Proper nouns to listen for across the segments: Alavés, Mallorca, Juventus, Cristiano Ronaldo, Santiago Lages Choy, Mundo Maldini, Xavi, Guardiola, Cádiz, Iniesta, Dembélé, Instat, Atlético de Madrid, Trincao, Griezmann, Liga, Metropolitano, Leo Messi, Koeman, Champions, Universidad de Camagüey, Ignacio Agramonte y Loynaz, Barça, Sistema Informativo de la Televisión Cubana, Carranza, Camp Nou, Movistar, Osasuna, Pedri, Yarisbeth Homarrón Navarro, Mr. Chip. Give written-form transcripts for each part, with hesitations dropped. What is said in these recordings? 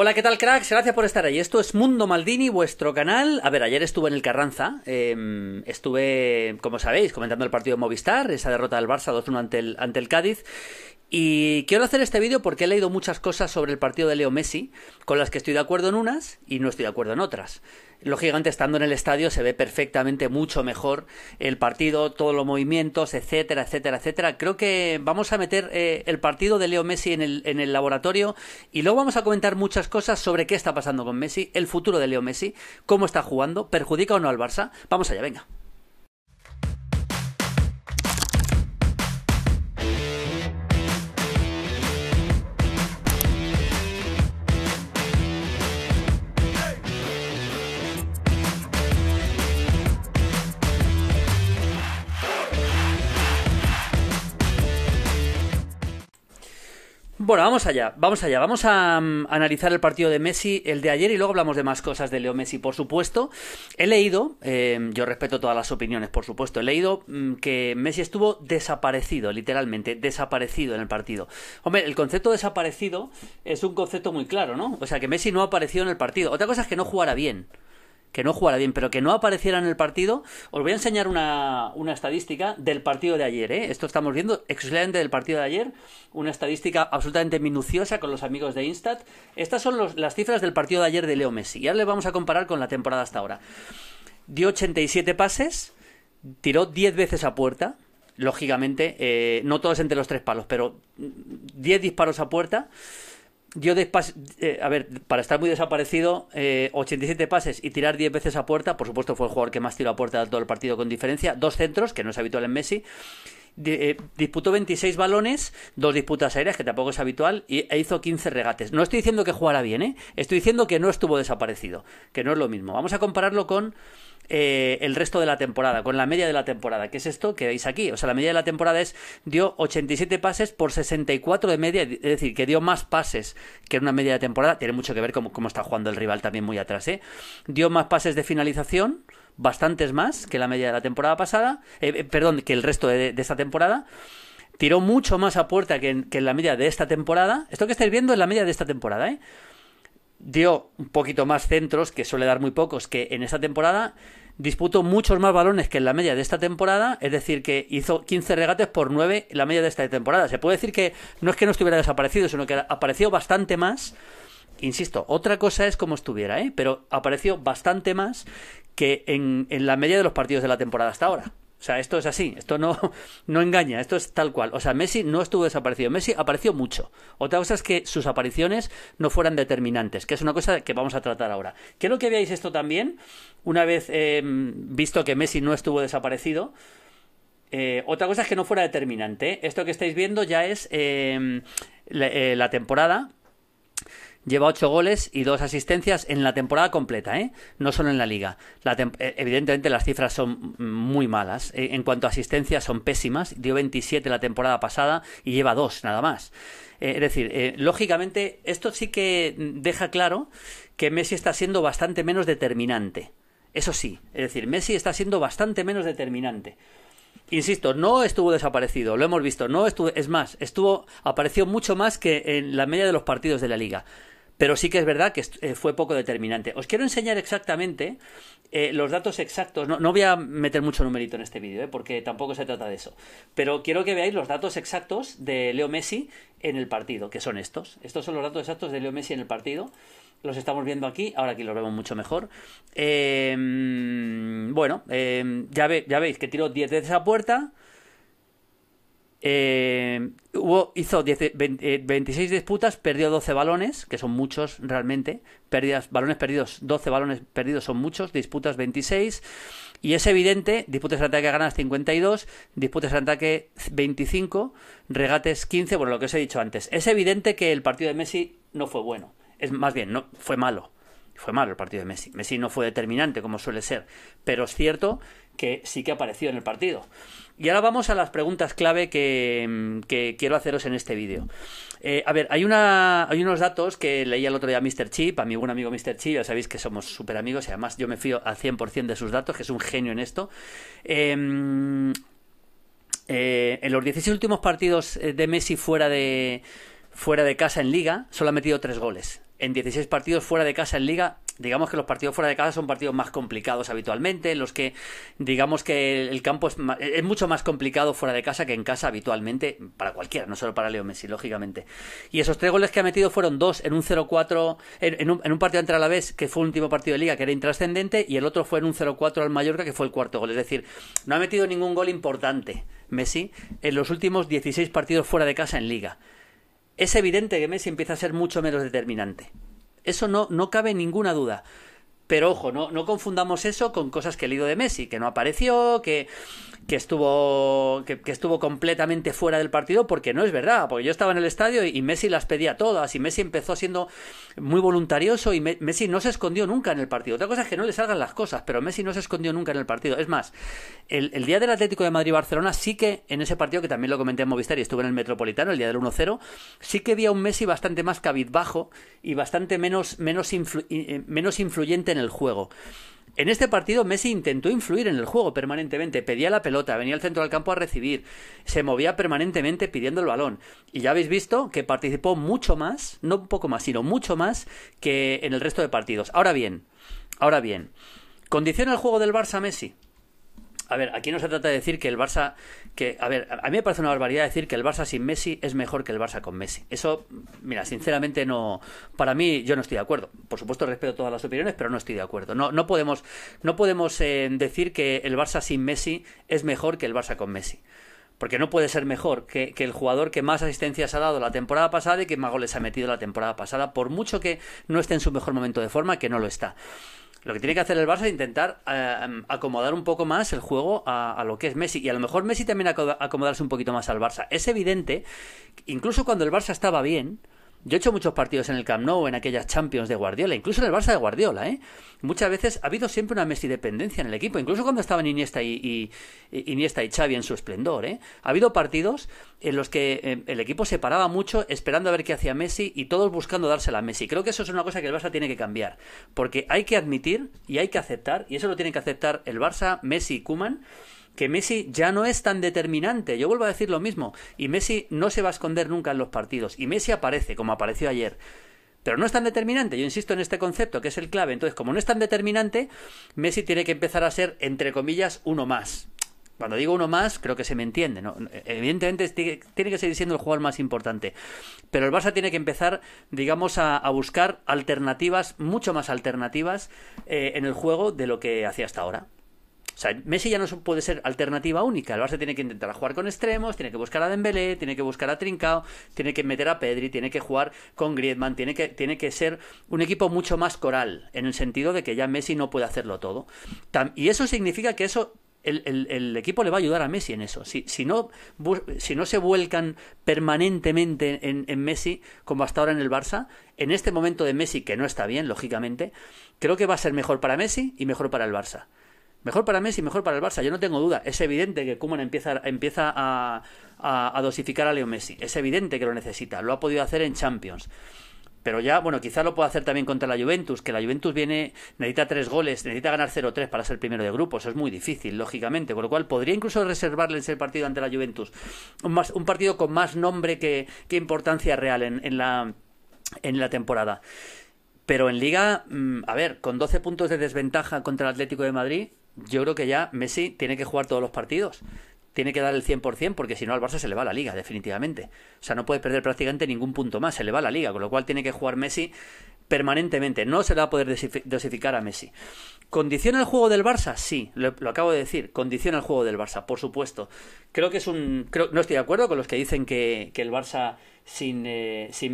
Hola, ¿qué tal, cracks? Gracias por estar ahí. Esto es Mundo Maldini, vuestro canal. A ver, ayer estuve en el Carranza. Estuve, como sabéis, comentando el partido de Movistar, esa derrota del Barça 2-1 ante el Cádiz. Y quiero hacer este vídeo porque he leído muchas cosas sobre el partido de Leo Messi, con las que estoy de acuerdo en unas y no estoy de acuerdo en otras. Lógicamente, estando en el estadio se ve perfectamente mucho mejor el partido, todos los movimientos, etcétera, etcétera, etcétera. Creo que vamos a meter el partido de Leo Messi en el laboratorio y luego vamos a comentar muchas cosas sobre qué está pasando con Messi, el futuro de Leo Messi, cómo está jugando, perjudica o no al Barça. Vamos allá, venga. Bueno, vamos allá. Vamos a analizar el partido de Messi, el de ayer, y luego hablamos de más cosas de Leo Messi, por supuesto. He leído, yo respeto todas las opiniones, por supuesto, he leído que Messi estuvo desaparecido, literalmente, desaparecido en el partido. Hombre, el concepto desaparecido es un concepto muy claro, ¿no? O sea, que Messi no apareció en el partido. Otra cosa es que no jugara bien. Que no jugara bien, pero que no apareciera en el partido. Os voy a enseñar una estadística del partido de ayer, ¿eh? Esto estamos viendo exclusivamente del partido de ayer. Una estadística absolutamente minuciosa con los amigos de Instat. Estas son las cifras del partido de ayer de Leo Messi. Y ahora le vamos a comparar con la temporada hasta ahora. Dio 87 pases, tiró 10 veces a puerta. Lógicamente, no todos entre los tres palos, pero 10 disparos a puerta. Dio a ver, para estar muy desaparecido, 87 pases y tirar 10 veces a puerta. Por supuesto, fue el jugador que más tiró a puerta de todo el partido con diferencia. 2 centros, que no es habitual en Messi. Disputó 26 balones, 2 disputas aéreas, que tampoco es habitual, e hizo 15 regates. No estoy diciendo que jugara bien, ¿eh? Estoy diciendo que no estuvo desaparecido, que no es lo mismo. Vamos a compararlo con el resto de la temporada, con la media de la temporada, que es esto que veis aquí. O sea, la media de la temporada dio 87 pases por 64 de media, es decir, que dio más pases que en una media de temporada. Tiene mucho que ver cómo está jugando el rival también muy atrás, ¿eh? Dio más pases de finalización, bastantes más que la media de la temporada pasada, perdón, que el resto de esta temporada. Tiró mucho más a puerta que en la media de esta temporada. Esto que estáis viendo es la media de esta temporada, ¿eh? Dio un poquito más centros, que suele dar muy pocos, que en esta temporada. Disputó muchos más balones que en la media de esta temporada, es decir, que hizo 15 regates por 9 en la media de esta temporada. Se puede decir que no estuviera desaparecido, sino que apareció bastante más. Insisto, otra cosa es como estuviera, ¿eh? Pero apareció bastante más que en la media de los partidos de la temporada hasta ahora. O sea, esto es así, esto no engaña, esto es tal cual. O sea, Messi no estuvo desaparecido, Messi apareció mucho. Otra cosa es que sus apariciones no fueran determinantes, que es una cosa que vamos a tratar ahora. Quiero que veáis esto también, una vez visto que Messi no estuvo desaparecido. Otra cosa es que no fuera determinante, ¿eh? Esto que estáis viendo ya es la temporada. Lleva 8 goles y 2 asistencias en la temporada completa, ¿eh? No solo en la Liga. Evidentemente las cifras son muy malas. En cuanto a asistencias son pésimas. Dio 27 la temporada pasada y lleva 2 nada más. Es decir, lógicamente esto sí que deja claro que Messi está siendo bastante menos determinante. Eso sí, es decir, Messi está siendo bastante menos determinante. Insisto, no estuvo desaparecido, lo hemos visto. No estuvo, es más, apareció mucho más que en la media de los partidos de la Liga. Pero sí que es verdad que fue poco determinante. Os quiero enseñar exactamente los datos exactos. No voy a meter mucho numerito en este vídeo, porque tampoco se trata de eso. Pero quiero que veáis los datos exactos de Leo Messi en el partido, que son estos. Estos son los datos exactos de Leo Messi en el partido. Los estamos viendo aquí. Ahora aquí los vemos mucho mejor. Bueno, ya veis que tiró 10 veces a puerta. Hizo 26 disputas, perdió 12 balones, que son muchos realmente. Balones perdidos, 12 balones perdidos son muchos, disputas 26. Y es evidente, disputas en ataque ganadas 52, disputas en ataque 25, regates 15, bueno, lo que os he dicho antes. Es evidente que el partido de Messi no fue bueno, más bien, no fue malo. Fue malo el partido de Messi. Messi no fue determinante, como suele ser. Pero es cierto que sí que apareció en el partido. Y ahora vamos a las preguntas clave que quiero haceros en este vídeo. A ver, hay unos datos que leí el otro día a Mr. Chip, a mi buen amigo Mr. Chip. Ya sabéis que somos súper amigos y además yo me fío al 100% de sus datos, que es un genio en esto. En los 16 últimos partidos de Messi fuera de casa en Liga, solo ha metido 3 goles. en 16 partidos fuera de casa en Liga. Digamos que los partidos fuera de casa son partidos más complicados habitualmente, en los que digamos que el campo es mucho más complicado fuera de casa que en casa habitualmente, para cualquiera, no solo para Leo Messi, lógicamente. Y esos tres goles que ha metido fueron dos en un 0-4, en un partido ante Alavés, que fue el último partido de Liga, que era intrascendente, y el otro fue en un 0-4 al Mallorca, que fue el cuarto gol. Es decir, no ha metido ningún gol importante Messi en los últimos 16 partidos fuera de casa en Liga. Es evidente que Messi empieza a ser mucho menos determinante. Eso no cabe ninguna duda. Pero ojo, no confundamos eso con cosas que he leído de Messi, que no apareció, que estuvo completamente fuera del partido, porque no es verdad, porque yo estaba en el estadio y Messi las pedía todas, y Messi empezó siendo muy voluntarioso, y Messi no se escondió nunca en el partido. Otra cosa es que no le salgan las cosas, pero Messi no se escondió nunca en el partido. Es más, el día del Atlético de Madrid-Barcelona, sí que en ese partido, que también lo comenté en Movistar y estuve en el Metropolitano, el día del 1-0, sí que vi a un Messi bastante más cabizbajo y bastante menos influyente en el juego. En este partido Messi intentó influir en el juego permanentemente, pedía la pelota, venía al centro del campo a recibir, se movía permanentemente pidiendo el balón, y ya habéis visto que participó mucho más, no un poco más, sino mucho más que en el resto de partidos. Ahora bien, ¿condiciona el juego del Barça Messi? A ver, aquí no se trata de decir que el Barça... A mí me parece una barbaridad decir que el Barça sin Messi es mejor que el Barça con Messi. Eso, mira, sinceramente no... Para mí, yo no estoy de acuerdo. Por supuesto, respeto todas las opiniones, pero no estoy de acuerdo. No podemos decir que el Barça sin Messi es mejor que el Barça con Messi. Porque no puede ser mejor que el jugador que más asistencias ha dado la temporada pasada y que más goles ha metido la temporada pasada, por mucho que no esté en su mejor momento de forma, que no lo está. Lo que tiene que hacer el Barça es intentar acomodar un poco más el juego a lo que es Messi. Y a lo mejor Messi también acomodarse un poquito más al Barça. Es evidente, incluso cuando el Barça estaba bien... Yo he hecho muchos partidos en el Camp Nou, en aquellas Champions de Guardiola, incluso en el Barça de Guardiola, ¿eh? Muchas veces ha habido siempre una Messi-dependencia en el equipo, incluso cuando estaban Iniesta y Xavi en su esplendor, ¿eh? Ha habido partidos en los que el equipo se paraba mucho esperando a ver qué hacía Messi y todos buscando dársela a Messi. Creo que eso es una cosa que el Barça tiene que cambiar, porque hay que admitir y hay que aceptar, y eso lo tienen que aceptar el Barça, Messi y Koeman, que Messi ya no es tan determinante. Yo vuelvo a decir lo mismo, y Messi no se va a esconder nunca en los partidos, y Messi aparece, como apareció ayer, pero no es tan determinante. Yo insisto en este concepto, que es el clave. Entonces, como no es tan determinante, Messi tiene que empezar a ser, entre comillas, uno más. Cuando digo uno más, creo que se me entiende, ¿no? Evidentemente tiene que seguir siendo el jugador más importante, pero el Barça tiene que empezar, digamos, a buscar alternativas, mucho más alternativas en el juego de lo que hacía hasta ahora. O sea, Messi ya no puede ser alternativa única. El Barça tiene que intentar jugar con extremos, tiene que buscar a Dembélé, tiene que buscar a Trincao, tiene que meter a Pedri, tiene que jugar con Griezmann, tiene que ser un equipo mucho más coral, en el sentido de que ya Messi no puede hacerlo todo. Y eso significa que eso... El equipo le va a ayudar a Messi en eso. Si no se vuelcan permanentemente en Messi, como hasta ahora en el Barça, en este momento de Messi, que no está bien, lógicamente, creo que va a ser mejor para Messi y mejor para el Barça. Mejor para Messi, mejor para el Barça, yo no tengo duda. Es evidente que Koeman empieza a dosificar a Leo Messi. Es evidente que lo necesita, lo ha podido hacer en Champions. Pero ya, bueno, quizá lo pueda hacer también contra la Juventus, que la Juventus necesita 3 goles, necesita ganar 0-3 para ser primero de grupo. Eso es muy difícil, lógicamente, con lo cual podría incluso reservarle ese partido ante la Juventus. Un partido con más nombre que importancia real en la temporada. Pero en Liga, a ver, con 12 puntos de desventaja contra el Atlético de Madrid, yo creo que ya Messi tiene que jugar todos los partidos. Tiene que dar el 100%, porque si no al Barça se le va la Liga, definitivamente. O sea, no puede perder prácticamente ningún punto más, se le va la Liga, con lo cual tiene que jugar Messi permanentemente. No se le va a poder dosificar a Messi. ¿Condiciona el juego del Barça? Sí, lo acabo de decir, condiciona el juego del Barça, por supuesto. Creo que es no estoy de acuerdo con los que dicen que el Barça sin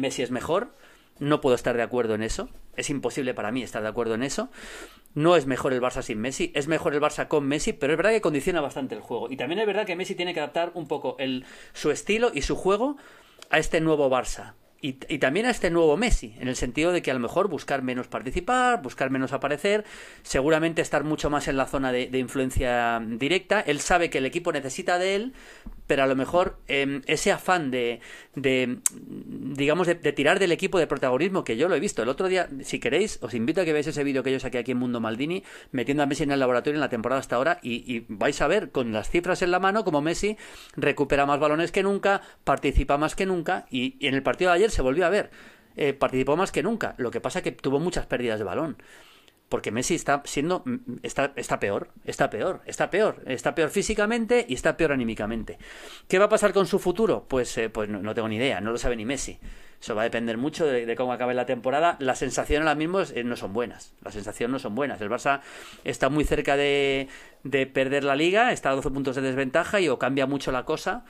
Messi es mejor. No puedo estar de acuerdo en eso. Es imposible para mí estar de acuerdo en eso. No es mejor el Barça sin Messi, es mejor el Barça con Messi, pero es verdad que condiciona bastante el juego. Y también es verdad que Messi tiene que adaptar un poco su estilo y su juego a este nuevo Barça. Y también a este nuevo Messi, en el sentido de que a lo mejor buscar menos participar, buscar menos aparecer, seguramente estar mucho más en la zona de influencia directa. Él sabe que el equipo necesita de él, pero a lo mejor ese afán de tirar del equipo de protagonismo, que yo lo he visto el otro día, si queréis, os invito a que veáis ese vídeo que yo saqué aquí en Mundo Maldini, metiendo a Messi en el laboratorio en la temporada hasta ahora, y vais a ver con las cifras en la mano como Messi recupera más balones que nunca, participa más que nunca, y en el partido de ayer se volvió a ver. participó más que nunca. Lo que pasa es que tuvo muchas pérdidas de balón. Porque Messi está siendo... Está peor físicamente y está peor anímicamente. ¿Qué va a pasar con su futuro? Pues no tengo ni idea, no lo sabe ni Messi. Eso va a depender mucho de cómo acabe la temporada. Las sensaciones ahora mismo no son buenas. Las sensaciones no son buenas. El Barça está muy cerca de perder la Liga, está a 12 puntos de desventaja y o cambia mucho la cosa...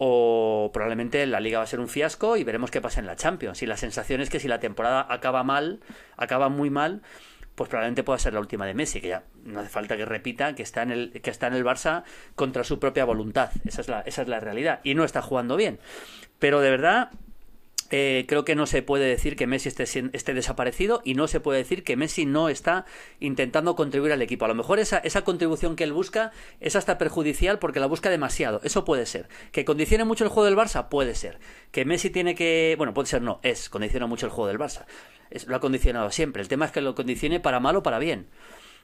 o probablemente la Liga va a ser un fiasco y veremos qué pasa en la Champions. Y la sensación es que si la temporada acaba mal, acaba muy mal, pues probablemente pueda ser la última de Messi, que ya no hace falta que repita que está en el Barça contra su propia voluntad. Esa es la realidad. Y no está jugando bien. Pero de verdad... creo que no se puede decir que Messi esté desaparecido y no se puede decir que Messi no está intentando contribuir al equipo. A lo mejor esa contribución que él busca es hasta perjudicial porque la busca demasiado. Eso puede ser. ¿Que condicione mucho el juego del Barça? Puede ser. ¿Que Messi tiene que...? Bueno, puede ser no. Condiciona mucho el juego del Barça. Lo ha condicionado siempre. El tema es que lo condicione para mal o para bien.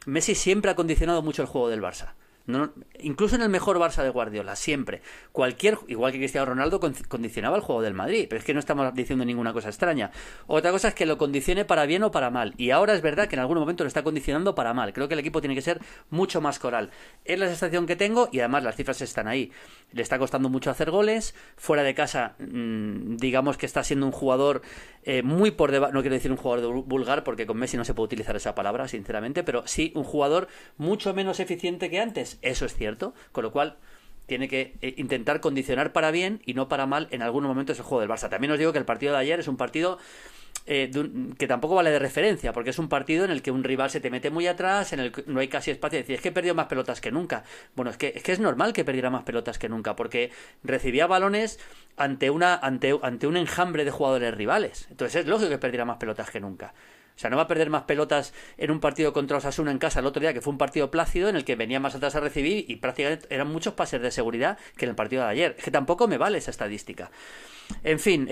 Messi siempre ha condicionado mucho el juego del Barça. No, incluso en el mejor Barça de Guardiola, siempre. Igual que Cristiano Ronaldo condicionaba el juego del Madrid, pero es que no estamos diciendo ninguna cosa extraña. Otra cosa es que lo condicione para bien o para mal. Y ahora es verdad que en algún momento lo está condicionando para mal. Creo que el equipo tiene que ser mucho más coral. Es la sensación que tengo y además las cifras están ahí. Le está costando mucho hacer goles. Fuera de casa, digamos que está siendo un jugador muy por debajo. No quiero decir un jugador vulgar porque con Messi no se puede utilizar esa palabra, sinceramente, pero sí un jugador mucho menos eficiente que antes. Eso es cierto, con lo cual tiene que intentar condicionar para bien y no para mal en algunos momentos el juego del Barça. También os digo que el partido de ayer es un partido que tampoco vale de referencia, porque es un partido en el que un rival se te mete muy atrás, en el que no hay casi espacio. Es decir, es que he perdido más pelotas que nunca. Bueno, es que es normal que perdiera más pelotas que nunca, porque recibía balones ante un enjambre de jugadores rivales. Entonces es lógico que perdiera más pelotas que nunca. O sea, no va a perder más pelotas en un partido contra Osasuna en casa el otro día, que fue un partido plácido en el que venía más atrás a recibir y prácticamente eran muchos pases de seguridad que en el partido de ayer. Es que tampoco me vale esa estadística. En fin,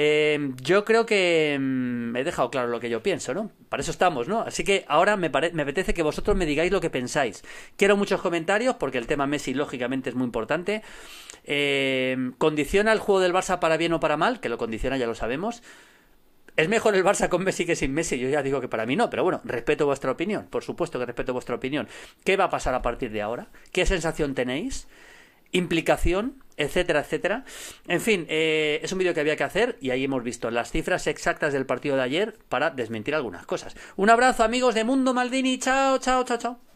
yo creo que he dejado claro lo que yo pienso, ¿no? Para eso estamos, ¿no? Así que ahora me apetece que vosotros me digáis lo que pensáis. Quiero muchos comentarios porque el tema Messi lógicamente es muy importante. ¿Condiciona el juego del Barça para bien o para mal? Que lo condiciona, ya lo sabemos. ¿Es mejor el Barça con Messi que sin Messi? Yo ya digo que para mí no, pero bueno, respeto vuestra opinión. Por supuesto que respeto vuestra opinión. ¿Qué va a pasar a partir de ahora? ¿Qué sensación tenéis? ¿Implicación? Etcétera, etcétera. En fin, es un vídeo que había que hacer y ahí hemos visto las cifras exactas del partido de ayer para desmentir algunas cosas. Un abrazo, amigos de Mundo Maldini. Chao, chao, chao, chao.